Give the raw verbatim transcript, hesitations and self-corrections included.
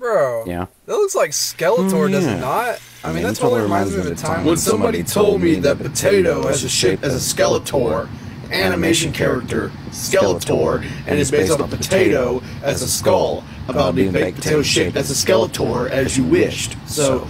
Bro, yeah, that looks like Skeletor, oh, yeah. does it not? I, I mean, mean, that's totally reminds me of the time when somebody told me that Potato has a shape as a Skeletor animation character, Skeletor, and is based on a potato as a skull, about being baked potato shaped as a Skeletor as you wished. So.